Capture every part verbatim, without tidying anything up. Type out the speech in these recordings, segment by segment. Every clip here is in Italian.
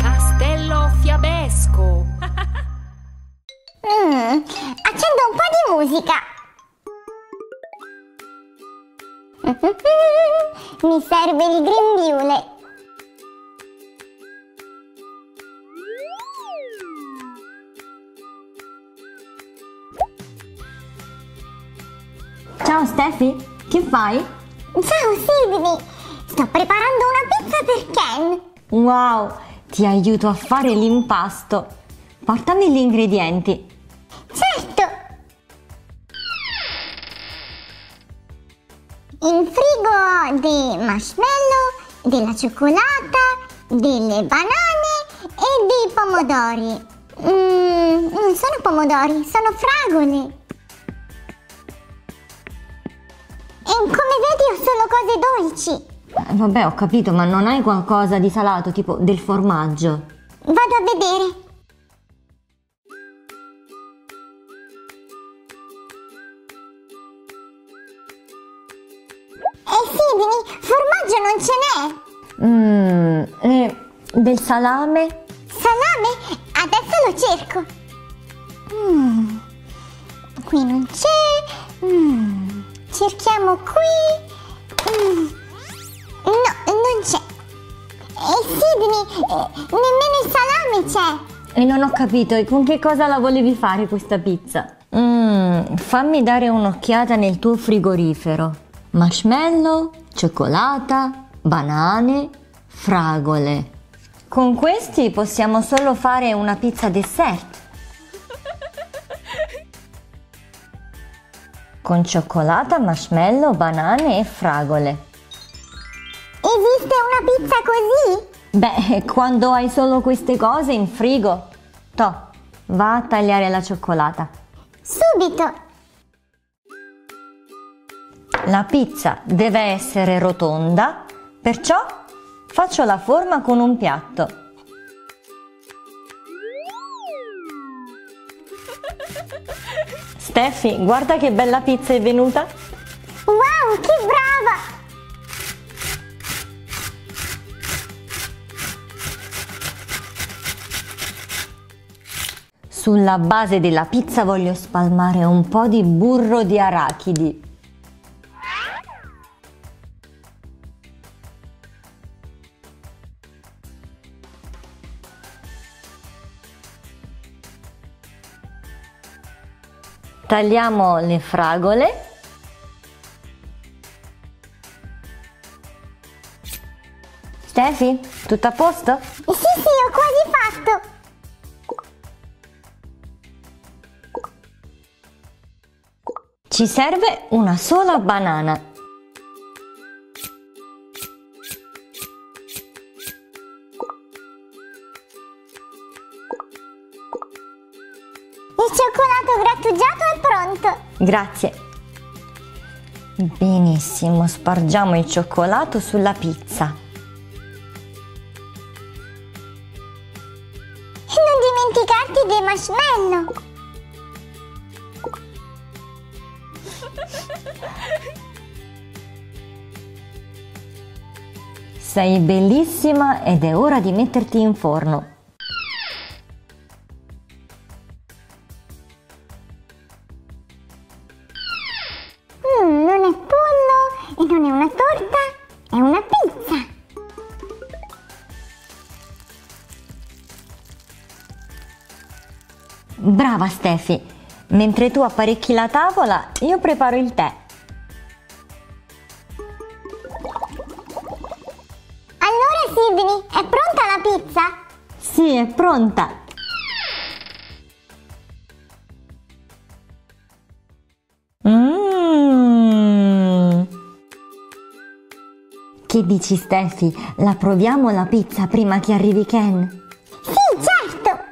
Castello Fiabesco. mm, Accendo un po' di musica. Mi serve il grembiule. Ciao Steffi, che fai? Ciao Sydney, sto preparando una pizza per Ken. Wow, ti aiuto a fare l'impasto. Portami gli ingredienti. Certo. In frigo ho dei marshmallow, della cioccolata, delle banane e dei pomodori. Mm, non sono pomodori, sono fragole. Come vedi, sono cose dolci. Eh, vabbè, ho capito, ma non hai qualcosa di salato, tipo del formaggio? Vado a vedere. Eh sì, formaggio non ce n'è. Mmm, eh, del salame? Salame? Adesso lo cerco. Mm, qui non c'è. Mm, cerchiamo qui. Mm. No, non c'è. E Sydney, nemmeno il salame c'è. E non ho capito, e con che cosa la volevi fare questa pizza? Mm, fammi dare un'occhiata nel tuo frigorifero. Marshmallow, cioccolata, banane, fragole. Con questi possiamo solo fare una pizza dessert. Con cioccolata, marshmallow, banane e fragole. Esiste una pizza così? Beh, quando hai solo queste cose in frigo. Toh, va a tagliare la cioccolata. Subito! La pizza deve essere rotonda, perciò faccio la forma con un piatto. Steffi, guarda che bella pizza è venuta! Wow, che brava! Sulla base della pizza voglio spalmare un po' di burro di arachidi. Tagliamo le fragole . Steffi, tutto a posto? Sì, sì, ho quasi fatto. Ci serve una sola banana. Il cioccolato grattugiato è pronto! Grazie! Benissimo, spargiamo il cioccolato sulla pizza. E non dimenticarti dei marshmallow! Sei bellissima ed è ora di metterti in forno. Non è una torta, è una pizza! Brava Steffi! Mentre tu apparecchi la tavola, io preparo il tè. Allora Sydney, è pronta la pizza? Sì, è pronta! Che dici Steffi? La proviamo la pizza prima che arrivi Ken? Sì, certo!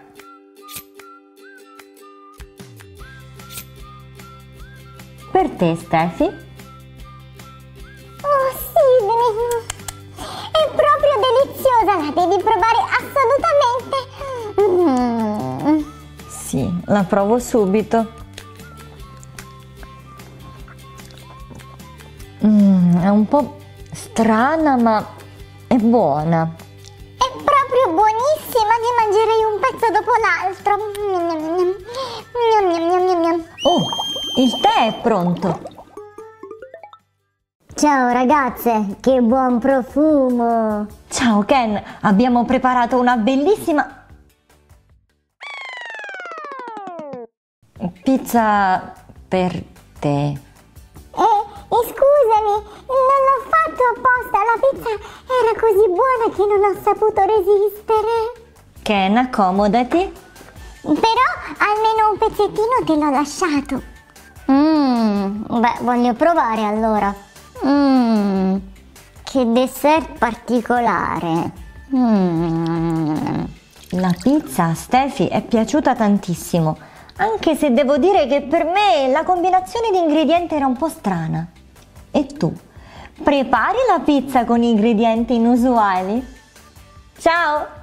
Per te Steffi? Oh Sydney! È proprio deliziosa, la devi provare assolutamente! Mm. Sì, la provo subito. Mm, è un po' strana, ma è buona. bellissima di mangiare un pezzo dopo l'altro. Oh, il tè è pronto. Ciao ragazze, che buon profumo. Ciao Ken, abbiamo preparato una bellissima... pizza per te. Eh, scusami, non l'ho fatto apposta, la pizza era così buona che non ho saputo resistere. Ken, accomodati. Però almeno un pezzettino te l'ho lasciato. Mmm, beh, voglio provare allora. Mmm, che dessert particolare. Mm. La pizza a Steffi è piaciuta tantissimo. Anche se devo dire che per me la combinazione di ingredienti era un po' strana. E tu? Prepari la pizza con ingredienti inusuali? Ciao!